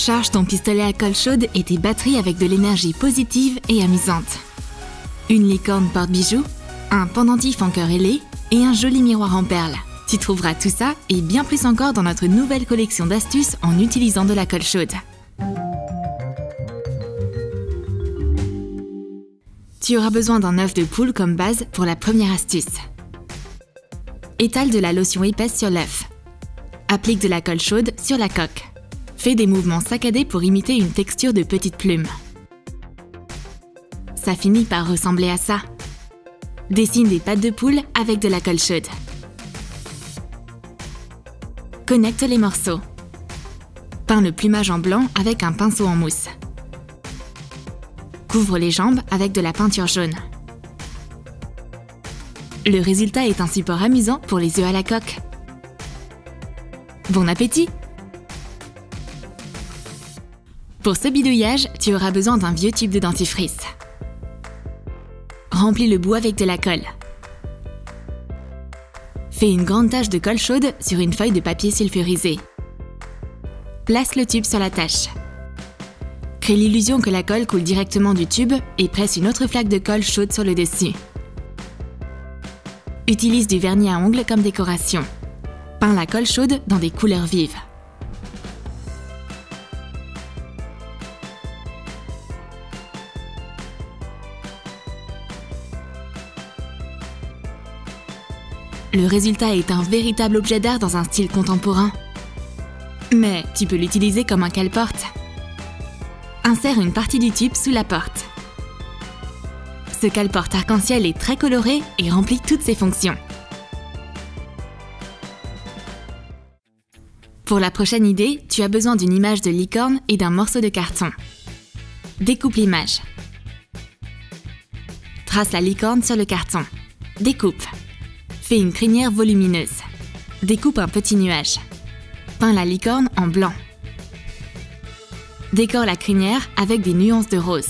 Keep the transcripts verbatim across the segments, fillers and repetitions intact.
Charge ton pistolet à colle chaude et tes batteries avec de l'énergie positive et amusante. Une licorne porte-bijoux, un pendentif en cœur ailé et un joli miroir en perles. Tu trouveras tout ça et bien plus encore dans notre nouvelle collection d'astuces en utilisant de la colle chaude. Tu auras besoin d'un œuf de poule comme base pour la première astuce. Étale de la lotion épaisse sur l'œuf. Applique de la colle chaude sur la coque. Fais des mouvements saccadés pour imiter une texture de petite plume. Ça finit par ressembler à ça. Dessine des pattes de poule avec de la colle chaude. Connecte les morceaux. Peins le plumage en blanc avec un pinceau en mousse. Couvre les jambes avec de la peinture jaune. Le résultat est un support amusant pour les œufs à la coque. Bon appétit! Pour ce bidouillage, tu auras besoin d'un vieux tube de dentifrice. Remplis le bout avec de la colle. Fais une grande tache de colle chaude sur une feuille de papier sulfurisé. Place le tube sur la tache. Crée l'illusion que la colle coule directement du tube et presse une autre flaque de colle chaude sur le dessus. Utilise du vernis à ongles comme décoration. Peins la colle chaude dans des couleurs vives. Le résultat est un véritable objet d'art dans un style contemporain. Mais tu peux l'utiliser comme un cale-porte. Insère une partie du tube sous la porte. Ce cale-porte arc-en-ciel est très coloré et remplit toutes ses fonctions. Pour la prochaine idée, tu as besoin d'une image de licorne et d'un morceau de carton. Découpe l'image. Trace la licorne sur le carton. Découpe. Fais une crinière volumineuse. Découpe un petit nuage. Peins la licorne en blanc. Décore la crinière avec des nuances de rose.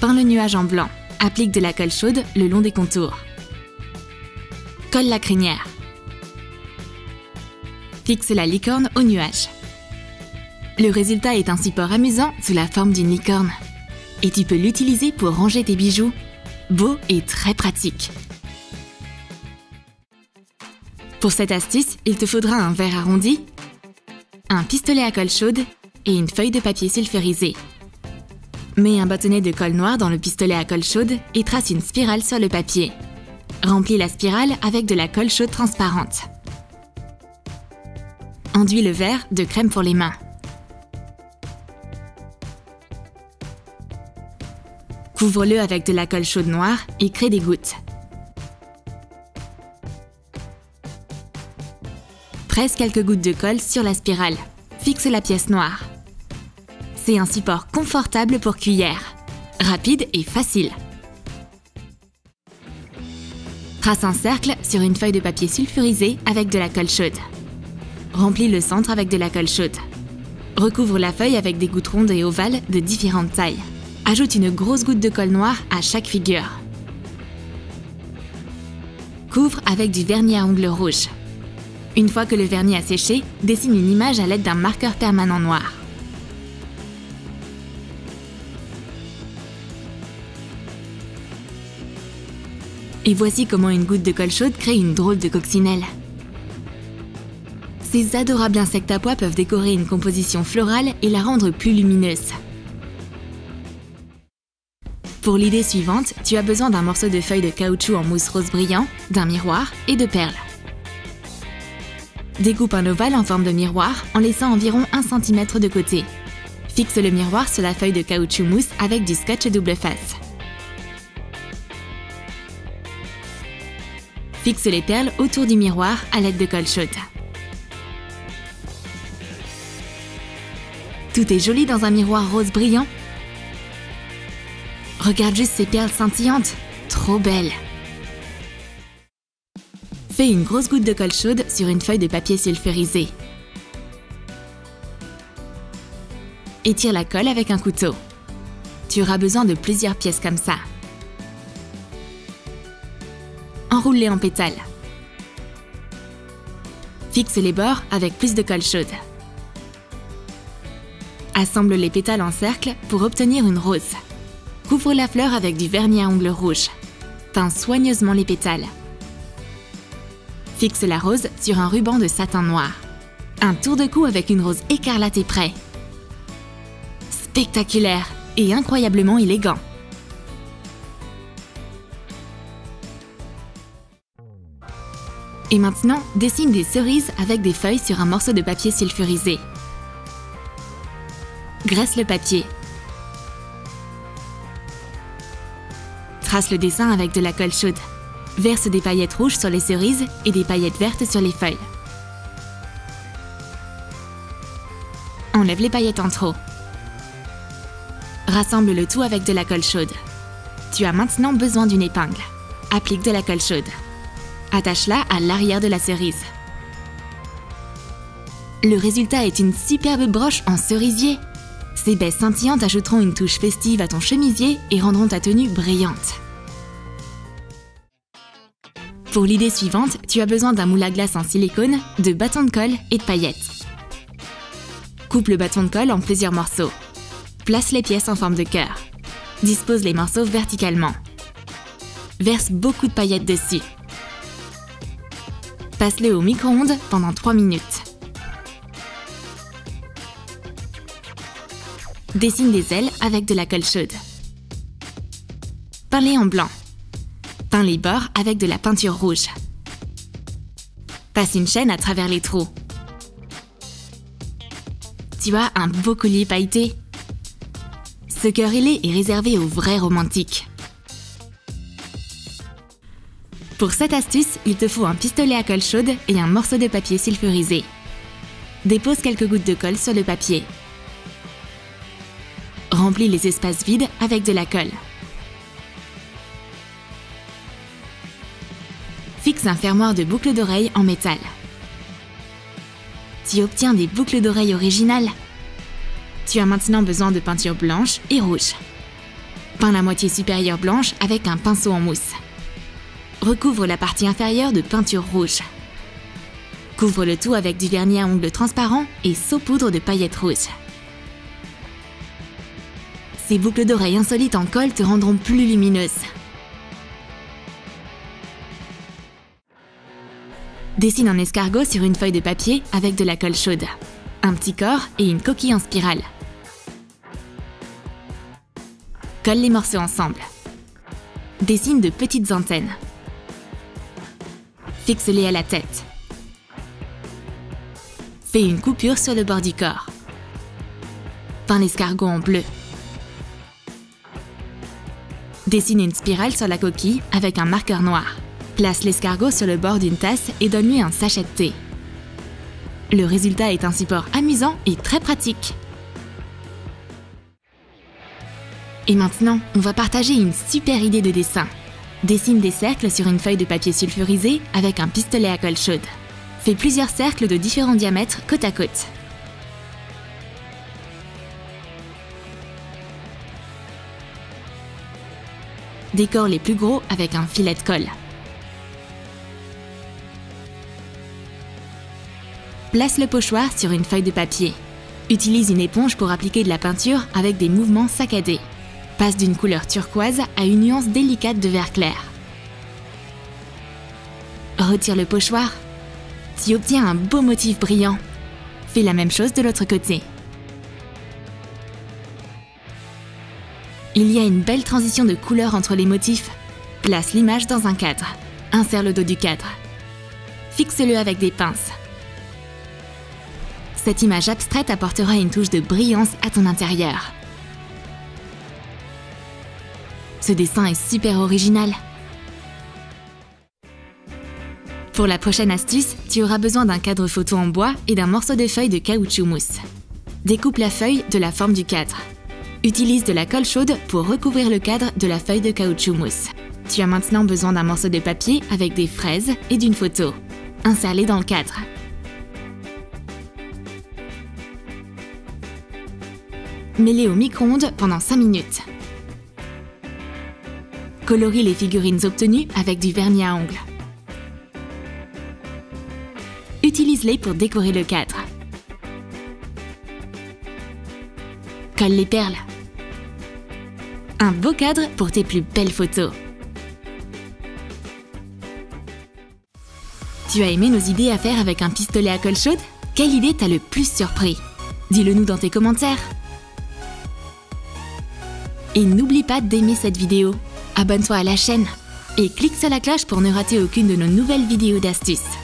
Peins le nuage en blanc. Applique de la colle chaude le long des contours. Colle la crinière. Fixe la licorne au nuage. Le résultat est un support amusant sous la forme d'une licorne. Et tu peux l'utiliser pour ranger tes bijoux. Beau et très pratique. Pour cette astuce, il te faudra un verre arrondi, un pistolet à colle chaude et une feuille de papier sulfurisé. Mets un bâtonnet de colle noire dans le pistolet à colle chaude et trace une spirale sur le papier. Remplis la spirale avec de la colle chaude transparente. Enduis le verre de crème pour les mains. Couvre-le avec de la colle chaude noire et crée des gouttes. Presse quelques gouttes de colle sur la spirale. Fixe la pièce noire. C'est un support confortable pour cuillère. Rapide et facile. Trace un cercle sur une feuille de papier sulfurisé avec de la colle chaude. Remplis le centre avec de la colle chaude. Recouvre la feuille avec des gouttes rondes et ovales de différentes tailles. Ajoute une grosse goutte de colle noire à chaque figure. Couvre avec du vernis à ongles rouge. Une fois que le vernis a séché, dessine une image à l'aide d'un marqueur permanent noir. Et voici comment une goutte de colle chaude crée une drôle de coccinelle. Ces adorables insectes à pois peuvent décorer une composition florale et la rendre plus lumineuse. Pour l'idée suivante, tu as besoin d'un morceau de feuille de caoutchouc en mousse rose brillant, d'un miroir et de perles. Découpe un ovale en forme de miroir en laissant environ un centimètre de côté. Fixe le miroir sur la feuille de caoutchouc mousse avec du scotch double face. Fixe les perles autour du miroir à l'aide de colle chaude. Tout est joli dans un miroir rose brillant. Regarde juste ces perles scintillantes, trop belles! Fais une grosse goutte de colle chaude sur une feuille de papier sulfurisé. Étire la colle avec un couteau. Tu auras besoin de plusieurs pièces comme ça. Enroule-les en pétales. Fixe les bords avec plus de colle chaude. Assemble les pétales en cercle pour obtenir une rose. Couvre la fleur avec du vernis à ongles rouge. Teins soigneusement les pétales. Fixe la rose sur un ruban de satin noir. Un tour de cou avec une rose écarlate est prêt. Spectaculaire et incroyablement élégant. Et maintenant, dessine des cerises avec des feuilles sur un morceau de papier sulfurisé. Graisse le papier. Trace le dessin avec de la colle chaude. Verse des paillettes rouges sur les cerises et des paillettes vertes sur les feuilles. Enlève les paillettes en trop. Rassemble le tout avec de la colle chaude. Tu as maintenant besoin d'une épingle. Applique de la colle chaude. Attache-la à l'arrière de la cerise. Le résultat est une superbe broche en cerisier. Ces baies scintillantes ajouteront une touche festive à ton chemisier et rendront ta tenue brillante. Pour l'idée suivante, tu as besoin d'un moule à glace en silicone, de bâtons de colle et de paillettes. Coupe le bâton de colle en plusieurs morceaux. Place les pièces en forme de cœur. Dispose les morceaux verticalement. Verse beaucoup de paillettes dessus. Passe-le au micro-ondes pendant trois minutes. Dessine des ailes avec de la colle chaude. Peins-les en blanc. Peins les bords avec de la peinture rouge. Passe une chaîne à travers les trous. Tu as un beau collier pailleté. Ce cœur ailé est réservé aux vrais romantiques. Pour cette astuce, il te faut un pistolet à colle chaude et un morceau de papier sulfurisé. Dépose quelques gouttes de colle sur le papier. Remplis les espaces vides avec de la colle. Fixe un fermoir de boucles d'oreilles en métal. Tu obtiens des boucles d'oreilles originales. Tu as maintenant besoin de peinture blanche et rouge. Peins la moitié supérieure blanche avec un pinceau en mousse. Recouvre la partie inférieure de peinture rouge. Couvre le tout avec du vernis à ongles transparent et saupoudre de paillettes rouges. Ces boucles d'oreilles insolites en colle te rendront plus lumineuses. Dessine un escargot sur une feuille de papier avec de la colle chaude, un petit corps et une coquille en spirale. Colle les morceaux ensemble. Dessine de petites antennes. Fixe-les à la tête. Fais une coupure sur le bord du corps. Peins l'escargot en bleu. Dessine une spirale sur la coquille avec un marqueur noir. Place l'escargot sur le bord d'une tasse et donne-lui un sachet de thé. Le résultat est un support amusant et très pratique. Et maintenant, on va partager une super idée de dessin. Dessine des cercles sur une feuille de papier sulfurisé avec un pistolet à colle chaude. Fais plusieurs cercles de différents diamètres côte à côte. Décore les plus gros avec un filet de colle. Place le pochoir sur une feuille de papier. Utilise une éponge pour appliquer de la peinture avec des mouvements saccadés. Passe d'une couleur turquoise à une nuance délicate de vert clair. Retire le pochoir. Tu obtiens un beau motif brillant. Fais la même chose de l'autre côté. Il y a une belle transition de couleurs entre les motifs. Place l'image dans un cadre. Insère le dos du cadre. Fixe-le avec des pinces. Cette image abstraite apportera une touche de brillance à ton intérieur. Ce dessin est super original. Pour la prochaine astuce, tu auras besoin d'un cadre photo en bois et d'un morceau de feuille de caoutchouc mousse. Découpe la feuille de la forme du cadre. Utilise de la colle chaude pour recouvrir le cadre de la feuille de caoutchouc mousse. Tu as maintenant besoin d'un morceau de papier avec des fraises et d'une photo. Insère-les dans le cadre. Mets-les au micro-ondes pendant cinq minutes. Colorie les figurines obtenues avec du vernis à ongles. Utilise-les pour décorer le cadre. Colle les perles. Un beau cadre pour tes plus belles photos. Tu as aimé nos idées à faire avec un pistolet à colle chaude? Quelle idée t'a le plus surpris? Dis-le nous dans tes commentaires. Et n'oublie pas d'aimer cette vidéo. Abonne-toi à la chaîne et clique sur la cloche pour ne rater aucune de nos nouvelles vidéos d'astuces.